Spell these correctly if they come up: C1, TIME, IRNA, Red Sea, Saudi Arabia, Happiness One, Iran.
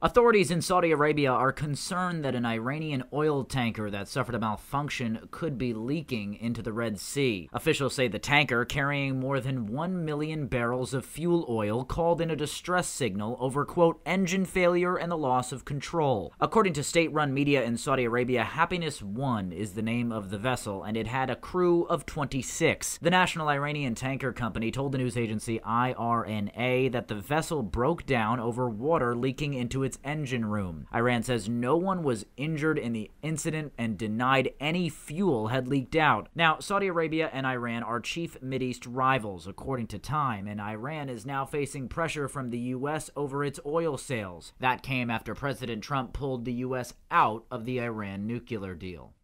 Authorities in Saudi Arabia are concerned that an Iranian oil tanker that suffered a malfunction could be leaking into the Red Sea. Officials say the tanker, carrying more than 1 million barrels of fuel oil, called in a distress signal over, quote, engine failure and the loss of control. According to state-run media in Saudi Arabia, Happiness One is the name of the vessel, and it had a crew of 26. The National Iranian Tanker Company told the news agency IRNA that the vessel broke down over water leaking into its engine room. Iran says no one was injured in the incident and denied any fuel had leaked out. Now, Saudi Arabia and Iran are chief Mideast rivals, according to TIME, and Iran is now facing pressure from the U.S. over its oil sales. That came after President Trump pulled the U.S. out of the Iran nuclear deal.